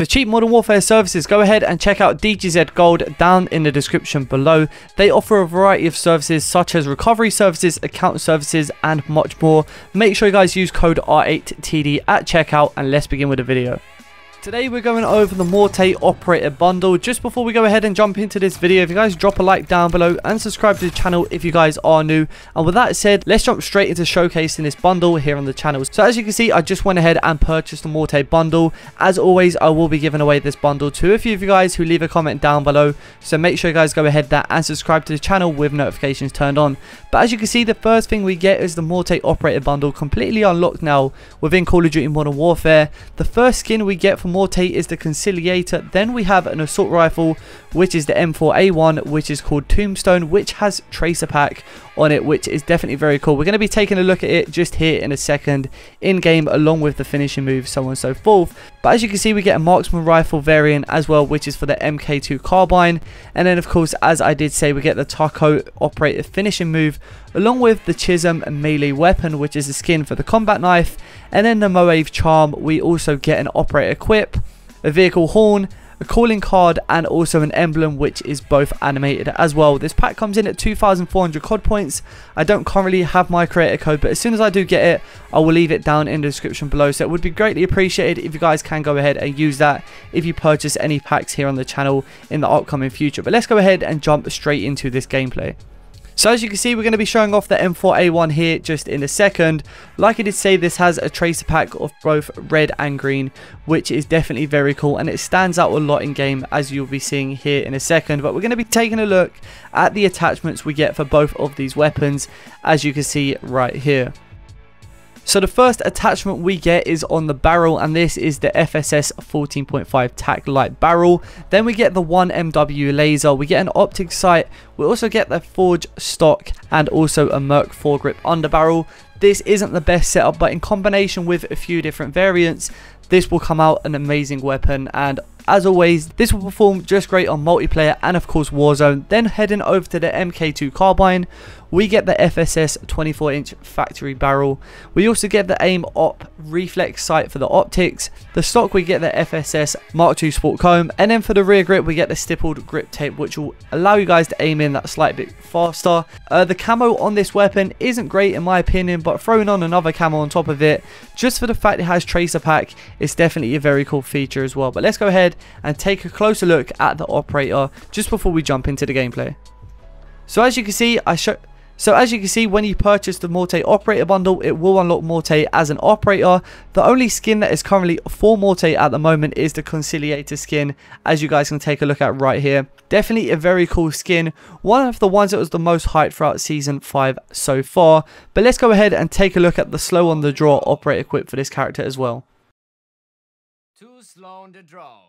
For cheap Modern Warfare services, go ahead and check out DGZ Gold down in the description below. They offer a variety of services such as recovery services, account services, and much more. Make sure you guys use code R8TD at checkout, and let's begin with the video. Today we're going over the Morte Operator Bundle. Just before we go ahead and jump into this video, if you guys drop a like down below and subscribe to the channel if you guys are new. And with that said, let's jump straight into showcasing this bundle here on the channel. So as you can see, I just went ahead and purchased the Morte Bundle. As always, I will be giving away this bundle to a few of you guys who leave a comment down below. So make sure you guys go ahead there and subscribe to the channel with notifications turned on. But as you can see, the first thing we get is the Morte Operator Bundle, completely unlocked now within Call of Duty Modern Warfare. The first skin we get from Morte is the Conciliator. Then we have an assault rifle, which is the M4A1, which is called Tombstone, which has Tracer pack on it, which is definitely very cool. We're going to be taking a look at it just here in a second in game, along with the finishing move, so on and so forth. But as you can see, we get a marksman rifle variant as well, which is for the MK2 carbine. And then of course, as I did say, we get the Taco Operator finishing move, along with the Chisholm melee weapon, which is the skin for the combat knife. And then the Moave charm. We also get an operator equip, a vehicle horn, a calling card, and also an emblem, which is both animated as well. This pack comes in at 2,400 COD points. I don't currently have my creator code, but as soon as I do get it, I will leave it down in the description below. So it would be greatly appreciated if you guys can go ahead and use that if you purchase any packs here on the channel in the upcoming future. But let's go ahead and jump straight into this gameplay. So as you can see, we're going to be showing off the M4A1 here just in a second. Like I did say, this has a tracer pack of both red and green, which is definitely very cool, and it stands out a lot in game, as you'll be seeing here in a second. But we're going to be taking a look at the attachments we get for both of these weapons, as you can see right here. So the first attachment we get is on the barrel, and this is the FSS 14.5 Tac Light Barrel. Then we get the 1MW Laser, we get an optic sight, we also get the Forge Stock, and also a Merc 4 Grip underbarrel. This isn't the best setup, but in combination with a few different variants, this will come out an amazing weapon, and as always, this will perform just great on multiplayer and of course Warzone. Then heading over to the MK2 carbine, we get the FSS 24-inch Factory Barrel. We also get the Aim-Op Reflex Sight for the optics. The stock, we get the FSS Mark II Sport Comb. And then for the rear grip, we get the Stippled Grip Tape, which will allow you guys to aim in that slight bit faster. The camo on this weapon isn't great in my opinion, but throwing on another camo on top of it, just for the fact it has Tracer pack, it's definitely a very cool feature as well. But let's go ahead and take a closer look at the operator just before we jump into the gameplay. So as you can see, when you purchase the Morte Operator Bundle, it will unlock Morte as an operator. The only skin that is currently for Morte at the moment is the Conciliator skin, as you guys can take a look at right here. Definitely a very cool skin, one of the ones that was the most hyped throughout Season 5 so far. But let's go ahead and take a look at the slow on the draw operator equip for this character as well. Too slow on the draw.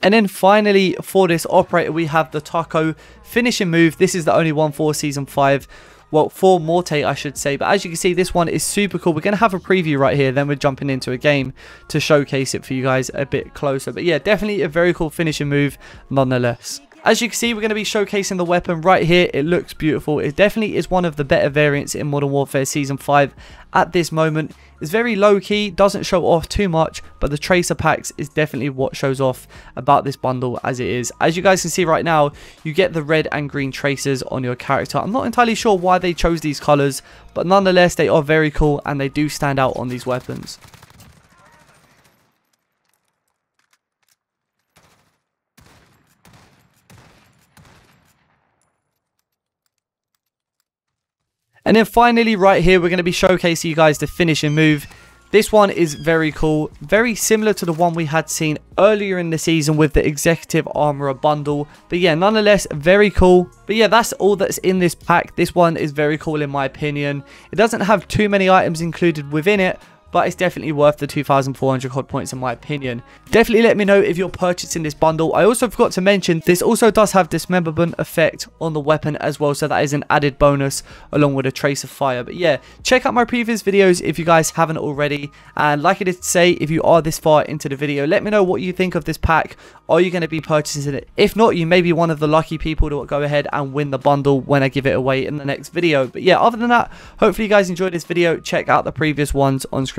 And then finally, for this operator, we have the Taco finishing move. This is the only one for Season 5. Well, for Morte, I should say. But as you can see, this one is super cool. We're going to have a preview right here. Then we're jumping into a game to showcase it for you guys a bit closer. But yeah, definitely a very cool finishing move nonetheless. As you can see, we're going to be showcasing the weapon right here. It looks beautiful. It definitely is one of the better variants in Modern Warfare Season 5 at this moment. It's very low-key, doesn't show off too much, but the Tracer packs is definitely what shows off about this bundle as it is. As you guys can see right now, you get the red and green Tracers on your character. I'm not entirely sure why they chose these colors, but nonetheless, they are very cool and they do stand out on these weapons. And then finally right here, we're going to be showcasing you guys the finishing move. This one is very cool, very similar to the one we had seen earlier in the season with the Executive Armorer bundle. But yeah, nonetheless, very cool. But yeah, that's all that's in this pack. This one is very cool in my opinion. It doesn't have too many items included within it, but it's definitely worth the 2,400 COD points in my opinion. Definitely let me know if you're purchasing this bundle. I also forgot to mention, this also does have dismemberment effect on the weapon as well, so that is an added bonus along with a trace of fire. But yeah, check out my previous videos if you guys haven't already. And like I did say, if you are this far into the video, let me know what you think of this pack. Are you going to be purchasing it? If not, you may be one of the lucky people to go ahead and win the bundle when I give it away in the next video. But yeah, other than that, hopefully you guys enjoyed this video. Check out the previous ones on screen